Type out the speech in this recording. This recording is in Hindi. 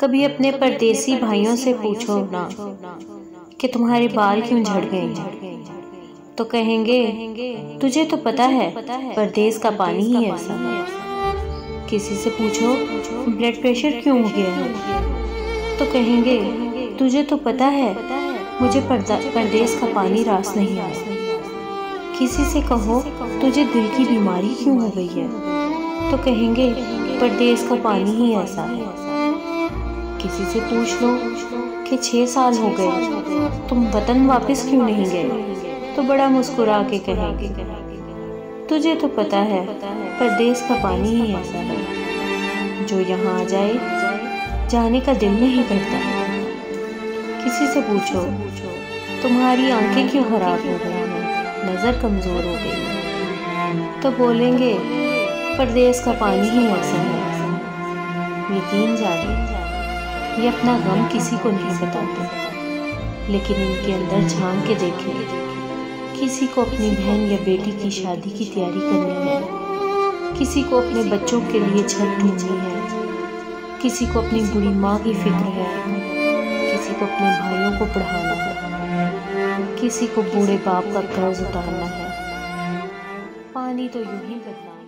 कभी अपने परदेसी भाइयों से पूछो ना कि तुम्हारे बाल क्यों झड़ गए, तो कहेंगे तुझे तो पता है, परदेश का पानी ही ऐसा है। किसी से पूछो ब्लड प्रेशर क्यों हो गया है, तो कहेंगे तुझे तो पता है, मुझे परदेश का पानी रास नहीं आया। किसी से कहो तुझे दिल की बीमारी क्यों हो गई है, तो कहेंगे परदेश का पानी ही ऐसा है। किसी से पूछ लो कि 6 साल हो गए तुम वतन वापस क्यों नहीं गए, तो बड़ा मुस्कुरा के कहेंगे तुझे तो पता है, परदेश का पानी ही ऐसा है। जो यहाँ आ जाए, जाने का दिल नहीं करता। किसी से पूछो तुम्हारी आंखें क्यों खराब हो गई हैं, नज़र कमज़ोर हो गई, तो बोलेंगे परदेश का पानी ही ऐसा है। यकीन जाने ये अपना गम किसी को नहीं बताते, लेकिन इनके अंदर झांक के देखें। किसी को अपनी बहन या बेटी की शादी की तैयारी करनी है, किसी को अपने बच्चों के लिए छत ढूंढनी है, किसी को अपनी बुरी माँ की फिक्र है, किसी को अपने भाइयों को पढ़ाना है, किसी को बूढ़े बाप का कर्ज उतारना है। पानी तो यूं ही बदला।